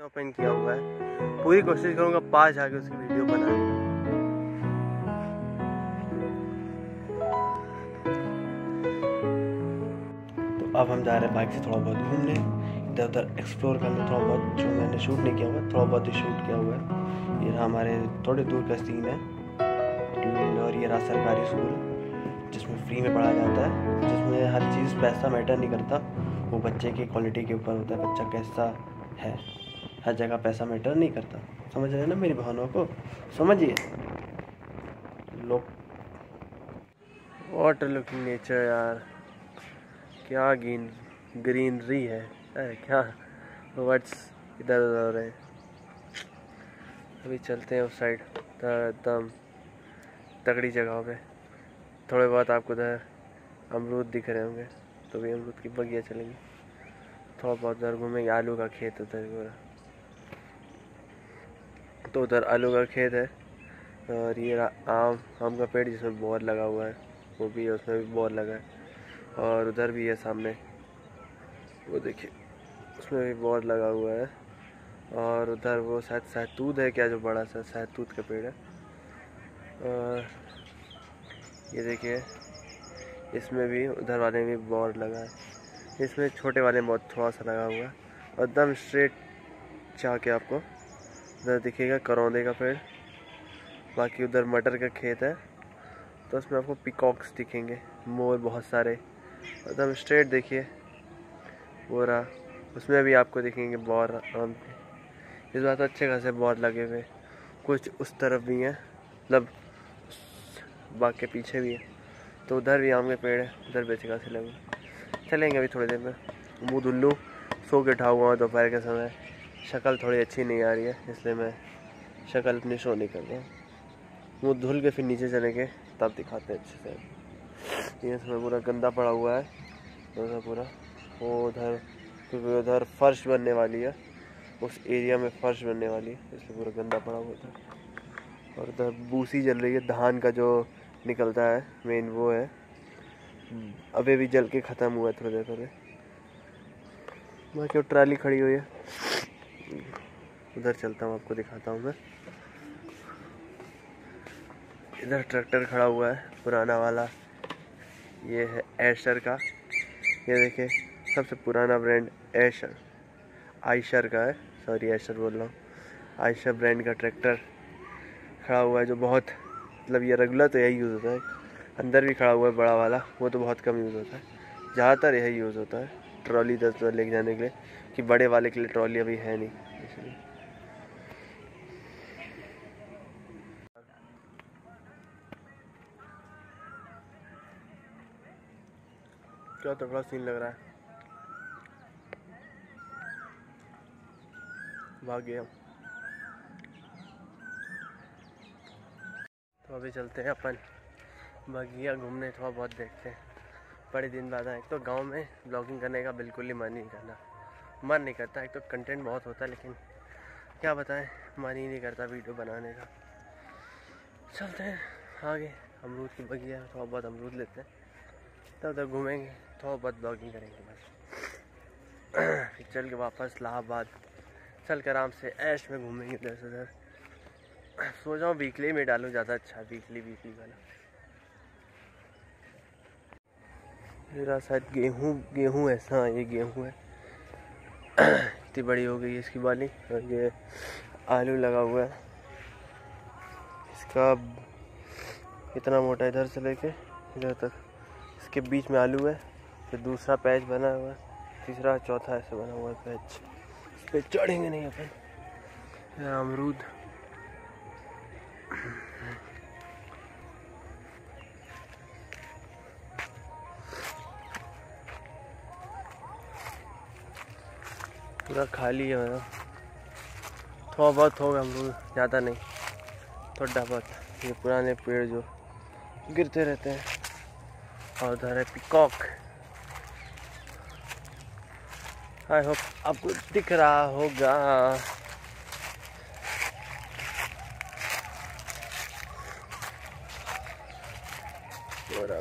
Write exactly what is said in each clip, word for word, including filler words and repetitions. इसने ओपन किया हुआ है। पूरी कोशिश करूंगा पास जाके उसकी वीडियो बनाने। तो अब हम जा रहे हैं बाइक से थोड़ा बहुत घूमने, इधर उधर एक्सप्लोर करने, थोड़ा बहुत जो मैंने शूट नहीं किया हुआ थोड़ा बहुत ही शूट किया हुआ है। ये हमारे थोड़े दूर का सीन है और ये रहा सरकारी स्कूल जिसमें फ्री में पढ़ाया जाता है, जिसमें हर चीज़ पैसा मैटर नहीं करता, वो बच्चे की क्वालिटी के ऊपर होता है, बच्चा कैसा है, हर जगह पैसा मैटर नहीं करता। समझ रहे हैं ना मेरी भावनाओं को, समझिए लोग। वाटर लुकिंग नेचर यार, क्या ग्रीन ग्रीनरी है, अरे क्या वर्ड्स इधर उधर हो रहे हैं। अभी चलते हैं उस साइड एकदम तगड़ी जगहों पे। थोड़े बहुत आपको उधर अमरूद दिख रहे होंगे तो भी अमरूद की बगिया चलेंगे, थोड़ा बहुत उधर घूमेंगे। आलू का खेत उधर पूरा, तो उधर आलू का खेत है। और ये आम आम का पेड़ जिसमें बोर लगा हुआ है, वो भी है, उसमें भी बोर लगा है। और उधर भी है सामने, वो देखिए उसमें भी बोर लगा हुआ है। और उधर वो शायद सहतूत है क्या, जो बड़ा सा सहतूत का पेड़ है। और ये देखिए इसमें भी, उधर वाले में भी बोर लगा है, इसमें छोटे वाले में बहुत थोड़ा सा लगा हुआ है। और एकदम स्ट्रेट जाके आपको उधर दिखेगा करौंदे का पेड़, बाकी उधर मटर का खेत है, तो उसमें आपको पिकॉक्स दिखेंगे, मोर बहुत सारे। एकदम स्ट्रेट देखिए वो रहा, उसमें भी आपको दिखेंगे बोर आम के। इस बार तो अच्छे खासे बोर लगे हुए, कुछ उस तरफ भी हैं, मतलब बाग के पीछे भी है, तो उधर भी आम के पेड़ है, उधर बेचेगा से लगे। चलेंगे अभी थोड़ी देर में। मुँह धुल्लू सो के उठा हुआ हूँ दोपहर के समय, शक्ल थोड़ी अच्छी नहीं आ रही है, इसलिए मैं शक्ल अपनी शो नहीं कर रहा। मुँह धुल के फिर नीचे चलेंगे, तब दिखाते हैं अच्छे से। ये इसमें पूरा गंदा पड़ा हुआ है, तो पूरा वो उधर, क्योंकि उधर फर्श बनने वाली है, उस एरिया में फर्श बनने वाली है, इसलिए पूरा गंदा पड़ा हुआ था। और उधर बूसी जल रही है, धान का जो निकलता है मेन वो है, अभी भी जल के ख़त्म हुआ है थोड़ी देर पहले। बाकी वो ट्राली खड़ी हुई है, उधर चलता हूँ आपको दिखाता हूँ मैं। इधर ट्रैक्टर खड़ा हुआ है पुराना वाला, ये है एशर का, ये देखिए सबसे पुराना ब्रांड एशर आयशर का है, सॉरी एशर बोल रहा हूँ, आयशर ब्रांड का ट्रैक्टर खड़ा हुआ है, जो बहुत मतलब ये रेगुलर तो यही यूज़ होता है। अंदर भी खड़ा हुआ है बड़ा वाला, वो तो बहुत कम यूज़ होता है, ज़्यादातर यही यूज़ होता है ट्रॉली दस बार लेके जाने के लिए, कि बड़े वाले के लिए ट्रॉली अभी है नहीं इसलिए। क्या तगड़ा सीन लग रहा है, भाग गया। तो अभी चलते हैं अपन बगिया घूमने, थोड़ा बहुत देखते हैं। बड़े दिन बाद आए, एक तो गांव में ब्लॉगिंग करने का बिल्कुल ही मन नहीं करना मन नहीं करता, एक तो कंटेंट बहुत होता है, लेकिन क्या बताएं मन ही नहीं करता वीडियो बनाने का। चलते हैं आगे, अमरूद की बगिया है, थोड़ा बहुत अमरूद लेते हैं, तब तो तक घूमेंगे, थोड़ा बहुत ब्लॉगिंग करेंगे बस। फिर चल के वापस इलाहाबाद चल कर आराम से ऐश में घूमेंगे इधर से उधर। सोच रहा हूँ वीकली में डालूँ ज़्यादा अच्छा, वीकली वीकली वाला। मेरा शायद गेहूँ गेहूँ ऐसा, हाँ ये गेहूँ है, इतनी बड़ी हो गई इसकी बाली। और ये आलू लगा हुआ है, इसका इतना मोटा इधर से लेके इधर तक, इसके बीच में आलू है, फिर दूसरा पैच बना हुआ है, तीसरा चौथा ऐसे बना हुआ है पैच, इस पर चढ़ेंगे नहीं अपन। अमरूद पूरा खाली है, थोड़ा बहुत होगा अमरूद, ज़्यादा नहीं, थोड़ा बहुत। ये पुराने पेड़ जो गिरते रहते हैं। और उधर है पिकॉक, आई होप आपको दिख रहा होगा।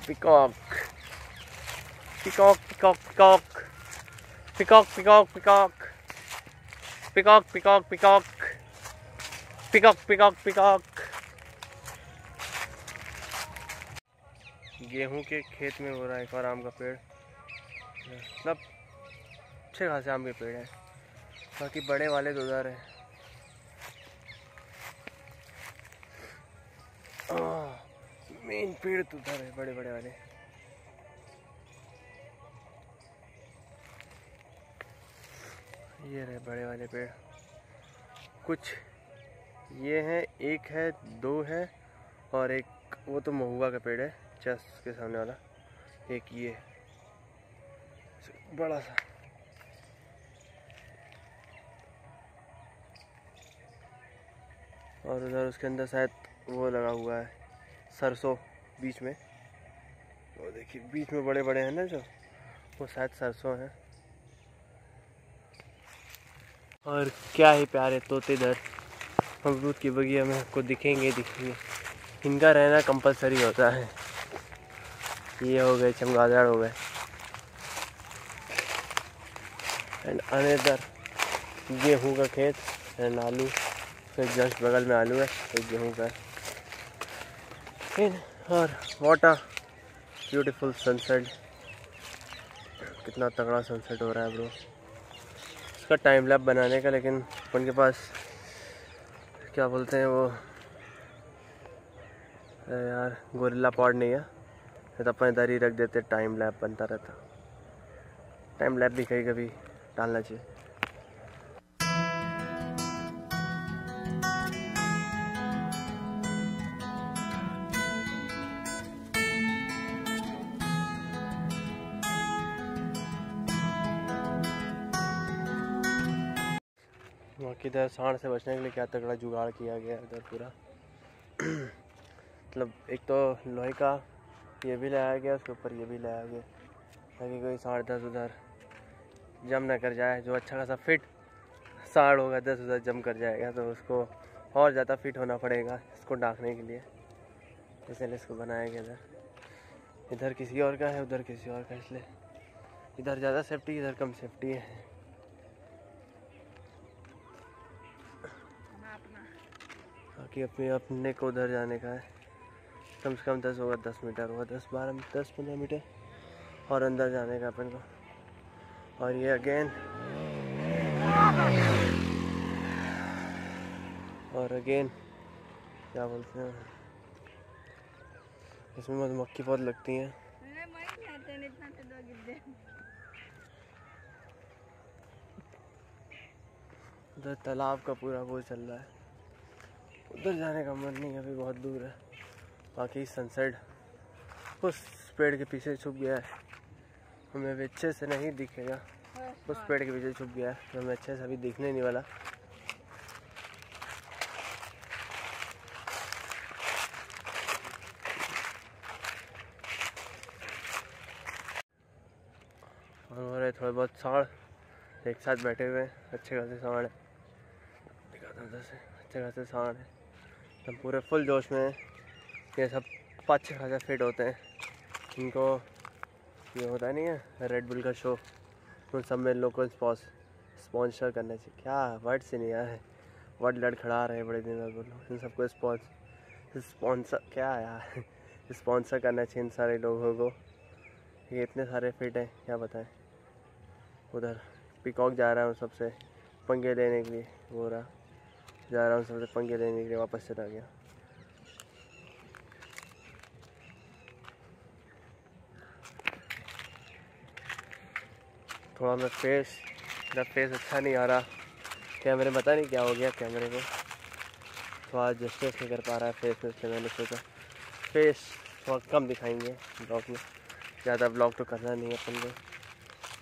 Peacock peacock peacock peacock peacock peacock peacock peacock peacock peacock peacock peacock peacock. गेहूं के खेत में हो रहा है एक और आम का पेड़, मतलब अच्छे खासे आम के पेड़ हैं, बाकी बड़े वाले दो उधर हैं। मेन पेड़ तो उधर है, बड़े बड़े वाले। ये रहे बड़े वाले पेड़, कुछ ये हैं, एक है, दो है, और एक वो तो महुआ का पेड़ है चर्च के सामने वाला, एक ये बड़ा सा। और उधर उसके अंदर शायद वो लगा हुआ है सरसों, बीच में वो देखिए, बीच में बड़े बड़े हैं ना जो, वो शायद सरसों हैं। और क्या ही प्यारे तोते इधर अमरूद की बगिया में आपको दिखेंगे दिखेंगे इनका रहना कंपलसरी होता है। ये हो गए, चमगादड़ हो गए, एंड अनेदर गेहूं का खेत एंड आलू, फिर जस्ट बगल में आलू है, फिर गेहूं का। और वॉट अ ब्यूटीफुल सनसेट, कितना तगड़ा सनसेट हो रहा है ब्रो। इसका टाइम लैप बनाने का, लेकिन अपन के पास क्या बोलते हैं वो यार, गोरिल्ला पॉड नहीं है, नहीं तो अपन इधर ही रख देते, टाइम लैप बनता रहता। टाइम लैप भी कहीं कभी डालना चाहिए। किधर सांड से बचने के लिए क्या तगड़ा जुगाड़ किया गया इधर पूरा, मतलब एक तो लोहे का ये भी लाया गया, उसके ऊपर ये भी लाया गया ताकि कोई सांड दस उधर जम ना कर जाए। जो अच्छा खासा फिट सांड होगा दस उधर जम कर जाएगा, तो उसको और ज़्यादा फिट होना पड़ेगा इसको डांकने के लिए, इसलिए इसको बनाया गया। इधर इधर किसी और का है, उधर किसी और का, इसलिए इधर ज़्यादा सेफ्टी, इधर कम सेफ्टी है। कि अपने अपने को उधर जाने का है, कम से कम दस होगा, दस मीटर होगा, दस बारह दस पंद्रह मीटर, और अंदर जाने का अपन को। और ये अगेन और अगेन क्या बोलते हैं, इसमें मधुमक्खी बहुत लगती हैं। उधर तालाब का पूरा वो चल रहा है, उधर जाने का मन नहीं है, अभी बहुत दूर है। बाकी सनसेट उस पेड़ के पीछे छुप गया है, हमें अच्छे से नहीं दिखेगा, उस पेड़ के पीछे छुप गया है, हमें अच्छे से अभी दिखने नहीं वाला। और हो रहे थोड़े बहुत सांड एक साथ बैठे हुए हैं, अच्छे खासे सांड है, दिखाता हूँ उधर से, अच्छे खासे सांड है, हम पूरे फुल जोश में। ये सब पाँच छः खासा फिट होते हैं, इनको ये होता नहीं है रेड बुल का शो, उन सब में लोगों को स्पॉन्सर करना चाहिए। क्या वर्ड से नहीं आया है, वर्ड लड़खड़ा रहे बड़े दिन में, बोलो इन सबको स्पॉन्सर स्पॉन्सर क्या यार स्पॉन्सर करना चाहिए इन सारे लोगों को। ये इतने सारे फिट हैं, क्या बताएं। उधर पिकॉक जा रहा है उन सबसे पंगे लेने के लिए, वो रहा जा रहा हूँ सबसे पंगे लेने के लिए, वापस चला गया। थोड़ा मैं फेस मेरा फेस अच्छा नहीं आ रहा कैमरे में, पता नहीं क्या हो गया कैमरे को, थोड़ा जस्टिस नहीं कर पा रहा है फेस में, इसलिए मैंने सोचा फेस थोड़ा कम दिखाएंगे ब्लॉग में। ज़्यादा ब्लॉग तो करना नहीं है अपन को,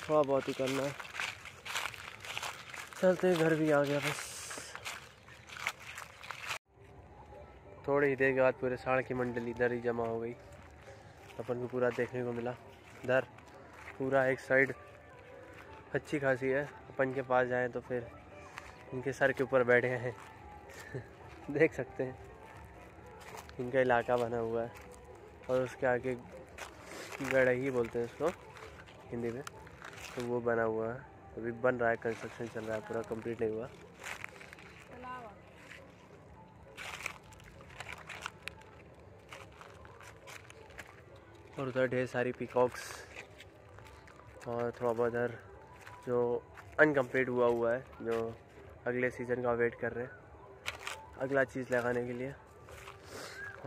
थोड़ा बहुत ही करना है। चलते घर भी आ गया बस। थोड़ी ही देर के बाद पूरे साढ़ की मंडली इधर ही जमा हो गई, अपन को पूरा देखने को मिला। इधर पूरा एक साइड अच्छी खासी है, अपन के पास जाएं तो फिर इनके सर के ऊपर बैठे हैं देख सकते हैं, इनका इलाका बना हुआ है। और उसके आगे गढ़ही बोलते हैं उसको हिंदी में, तो वो बना हुआ है, अभी बन रहा है, कंस्ट्रक्शन चल रहा है, पूरा कंप्लीट नहीं हुआ। और उधर ढेर सारी पिकॉक्स और थोड़ा बहुत उधर जो अनकम्प्लीट हुआ हुआ है जो अगले सीज़न का वेट कर रहे हैं अगला चीज़ लगाने के लिए।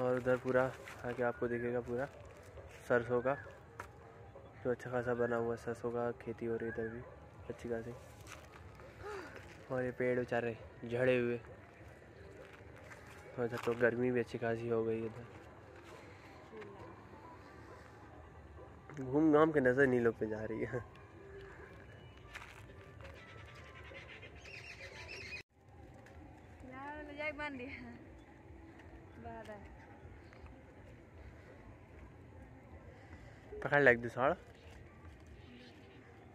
और उधर पूरा आके आपको दिखेगा पूरा सरसों का जो अच्छा खासा बना हुआ है, सरसों का खेती हो रही इधर भी अच्छी खासी। और ये पेड़ बेचारे झड़े हुए, और इधर तो गर्मी भी अच्छी खासी हो गई। इधर घूम घाम के नज़र नीलों पे जा रही है। पकड़ लग दिस साड़,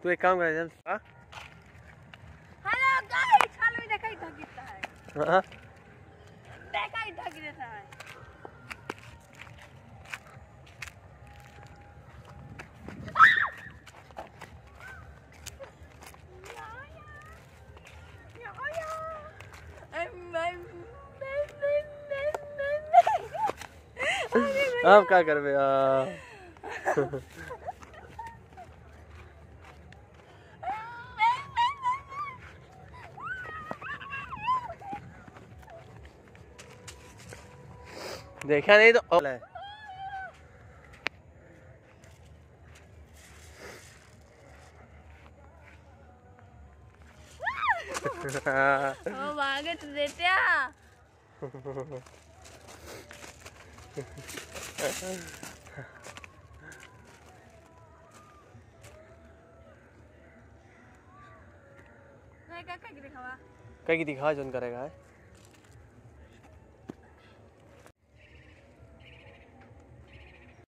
तू एक काम कर चल। हेलो गाइस, चालू में देखा ही ढक गिरता है। हां देखा ही ढक गिरता है। या या या एम एम आप क्या कर रहे हो? देखा नहीं तो है। ओ भागे तो देते हैं। कहीं दिखा जोन करेगा है।